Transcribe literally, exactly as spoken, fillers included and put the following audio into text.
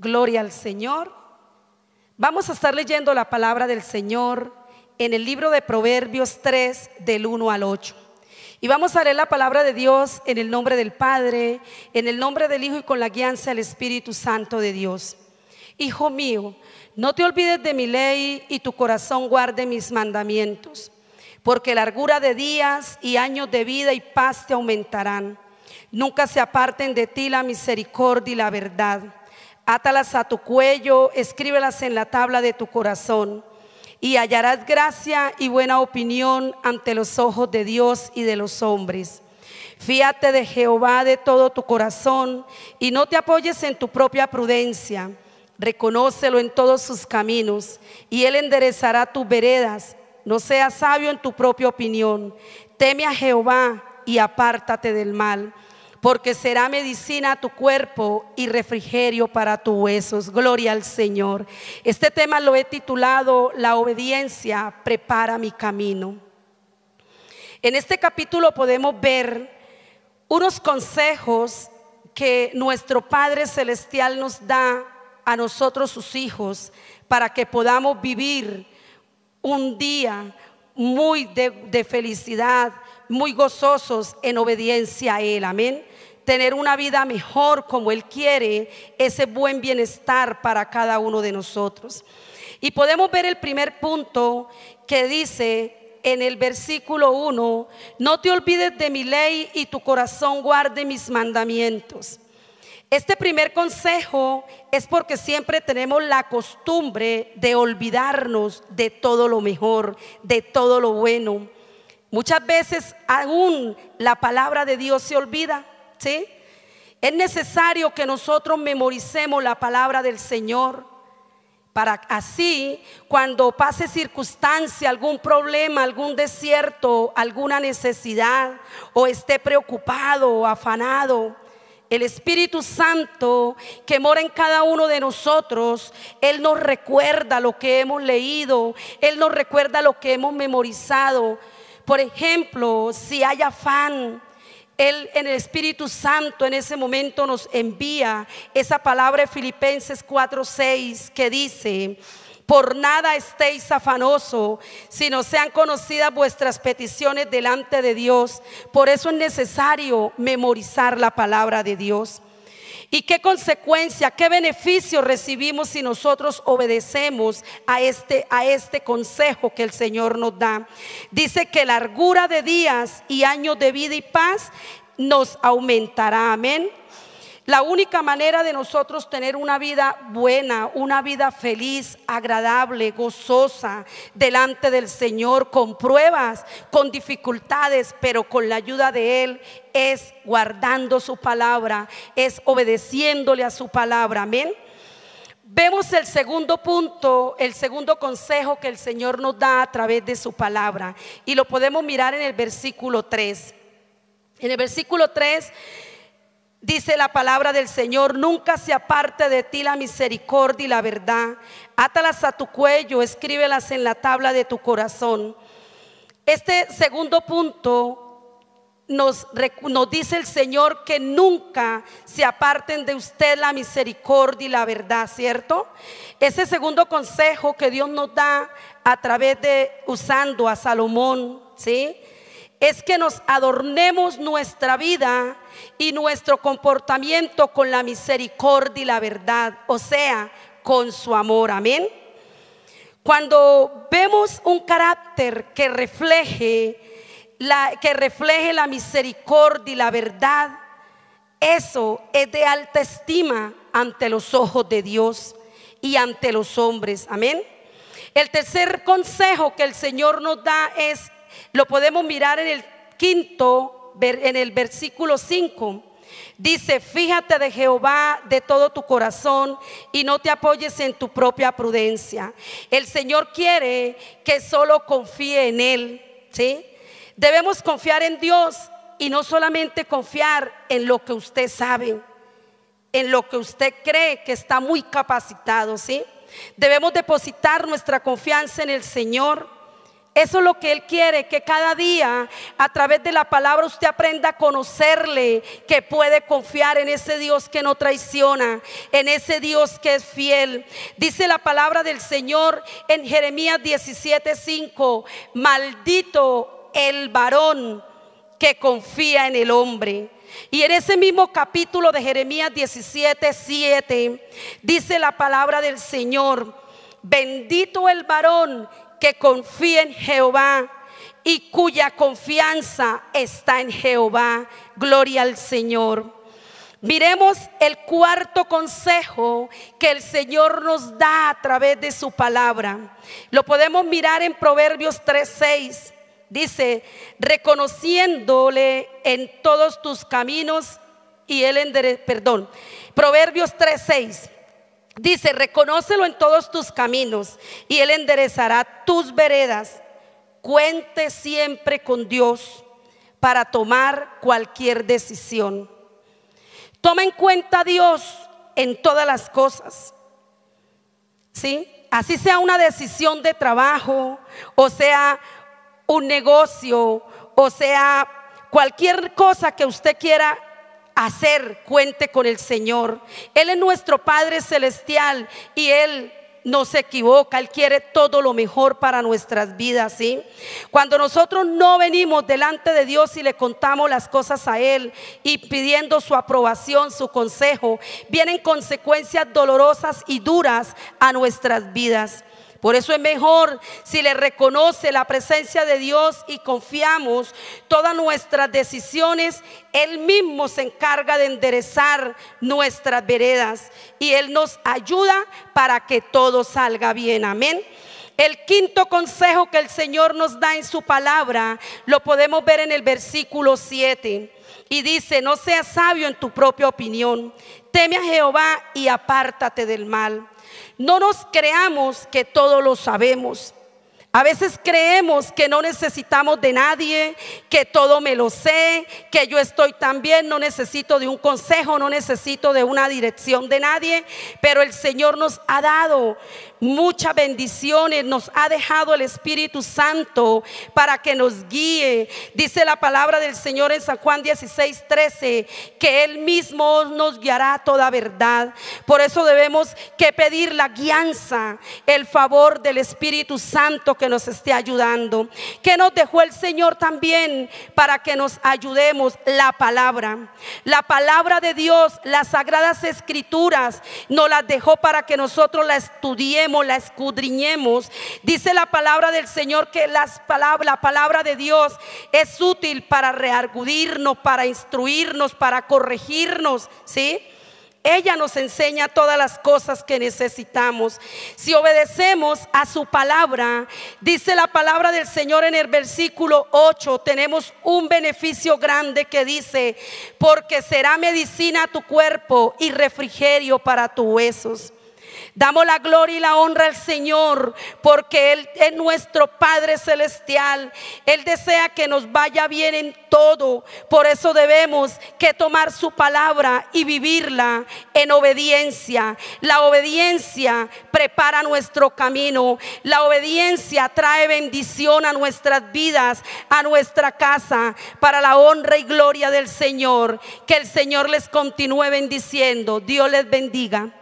Gloria al Señor. Vamos a estar leyendo la palabra del Señor en el libro de Proverbios tres del uno al ocho. Y vamos a leer la palabra de Dios en el nombre del Padre, en el nombre del Hijo y con la guianza del Espíritu Santo de Dios. Hijo mío, no te olvides de mi ley y tu corazón guarde mis mandamientos, porque largura de días y años de vida y paz te aumentarán. Nunca se aparten de ti la misericordia y la verdad. Átalas a tu cuello, escríbelas en la tabla de tu corazón, y hallarás gracia y buena opinión ante los ojos de Dios y de los hombres. Fíate de Jehová de todo tu corazón y no te apoyes en tu propia prudencia. Reconócelo en todos sus caminos y él enderezará tus veredas. No seas sabio en tu propia opinión. Teme a Jehová y apártate del mal, porque será medicina a tu cuerpo y refrigerio para tus huesos. Gloria al Señor. Este tema lo he titulado: la obediencia prepara mi camino. En este capítulo podemos ver unos consejos que nuestro Padre Celestial nos da a nosotros sus hijos, para que podamos vivir un día muy de, de felicidad, muy gozosos en obediencia a Él, amén. Tener una vida mejor como Él quiere, ese buen bienestar para cada uno de nosotros. Y podemos ver el primer punto que dice en el versículo uno: no te olvides de mi ley y tu corazón guarde mis mandamientos. Este primer consejo es porque siempre tenemos la costumbre de olvidarnos de todo lo mejor, de todo lo bueno. Muchas veces aún la palabra de Dios se olvida, ¿sí? Es necesario que nosotros memoricemos la palabra del Señor, para así, cuando pase circunstancia, algún problema, algún desierto, alguna necesidad, o esté preocupado o afanado, el Espíritu Santo que mora en cada uno de nosotros, Él nos recuerda lo que hemos leído, Él nos recuerda lo que hemos memorizado. Por ejemplo, si hay afán, Él en el Espíritu Santo en ese momento nos envía esa palabra de Filipenses cuatro seis que dice: por nada estéis afanosos, sino sean conocidas vuestras peticiones delante de Dios. Por eso es necesario memorizar la palabra de Dios. ¿Y qué consecuencia, qué beneficio recibimos si nosotros obedecemos a este, a este consejo que el Señor nos da? Dice que largura de días y años de vida y paz nos aumentará, amén. La única manera de nosotros tener una vida buena, una vida feliz, agradable, gozosa delante del Señor, con pruebas, con dificultades, pero con la ayuda de Él, es guardando su palabra, es obedeciéndole a su palabra, amén. Vemos el segundo punto, el segundo consejo que el Señor nos da a través de su palabra, y lo podemos mirar en el versículo tres. En el versículo tres dice la palabra del Señor: nunca se aparte de ti la misericordia y la verdad. Átalas a tu cuello, escríbelas en la tabla de tu corazón. Este segundo punto nos, nos dice el Señor que nunca se aparten de usted la misericordia y la verdad, ¿cierto? Ese segundo consejo que Dios nos da a través de, usando a Salomón, ¿sí?, es que nos adornemos nuestra vida y nuestro comportamiento con la misericordia y la verdad, o sea, con su amor, amén. Cuando vemos un carácter que refleje la, que refleje la misericordia y la verdad, eso es de alta estima ante los ojos de Dios y ante los hombres, amén. El tercer consejo que el Señor nos da es, lo podemos mirar en el quinto, en el versículo cinco. Dice: fíjate de Jehová de todo tu corazón y no te apoyes en tu propia prudencia. El Señor quiere que solo confíe en Él, ¿sí? Debemos confiar en Dios y no solamente confiar en lo que usted sabe, en lo que usted cree que está muy capacitado, ¿sí? Debemos depositar nuestra confianza en el Señor. Eso es lo que Él quiere, que cada día a través de la palabra usted aprenda a conocerle, que puede confiar en ese Dios que no traiciona, en ese Dios que es fiel. Dice la palabra del Señor en Jeremías diecisiete cinco: maldito el varón que confía en el hombre. Y en ese mismo capítulo de Jeremías diecisiete siete dice la palabra del Señor: bendito el varón que confía en Jehová y cuya confianza está en Jehová. Gloria al Señor. Miremos el cuarto consejo que el Señor nos da a través de su palabra. Lo podemos mirar en Proverbios tres seis. Dice: reconociéndole en todos tus caminos y él enderezará. Perdón, Proverbios tres seis dice: reconócelo en todos tus caminos y él enderezará tus veredas. Cuente siempre con Dios para tomar cualquier decisión. Toma en cuenta a Dios en todas las cosas, ¿sí? Así sea una decisión de trabajo, o sea un negocio, o sea cualquier cosa que usted quiera hacer, cuente con el Señor. Él es nuestro Padre celestial y Él no se equivoca. Él quiere todo lo mejor para nuestras vidas, ¿sí? Cuando nosotros no venimos delante de Dios y le contamos las cosas a Él y pidiendo su aprobación, su consejo, vienen consecuencias dolorosas y duras a nuestras vidas. Por eso es mejor si le reconoce la presencia de Dios y confiamos todas nuestras decisiones. Él mismo se encarga de enderezar nuestras veredas y Él nos ayuda para que todo salga bien. Amén. El quinto consejo que el Señor nos da en su palabra lo podemos ver en el versículo siete. Y dice: no seas sabio en tu propia opinión, teme a Jehová y apártate del mal. No nos creamos que todo lo sabemos. A veces creemos que no necesitamos de nadie, que todo me lo sé, que yo estoy tan bien, no necesito de un consejo, no necesito de una dirección de nadie. Pero el Señor nos ha dado muchas bendiciones, nos ha dejado el Espíritu Santo para que nos guíe. Dice la palabra del Señor en San Juan dieciséis trece que Él mismo nos guiará a toda verdad. Por eso debemos que pedir la guianza, el favor del Espíritu Santo que nos esté ayudando. Que nos dejó el Señor también para que nos ayudemos la palabra, la palabra de Dios, las sagradas escrituras nos las dejó para que nosotros la estudiemos, la escudriñemos. Dice la palabra del Señor que las palabras, la palabra de Dios es útil para reargudirnos, para instruirnos, para corregirnos, ¿sí? Ella nos enseña todas las cosas que necesitamos. Si obedecemos a su palabra, dice la palabra del Señor en el versículo ocho, tenemos un beneficio grande que dice: porque será medicina a tu cuerpo y refrigerio para tus huesos. Damos la gloria y la honra al Señor porque Él es nuestro Padre celestial. Él desea que nos vaya bien en todo. Por eso debemos que tomar su palabra y vivirla en obediencia. La obediencia prepara nuestro camino. La obediencia trae bendición a nuestras vidas, a nuestra casa, para la honra y gloria del Señor. Que el Señor les continúe bendiciendo. Dios les bendiga.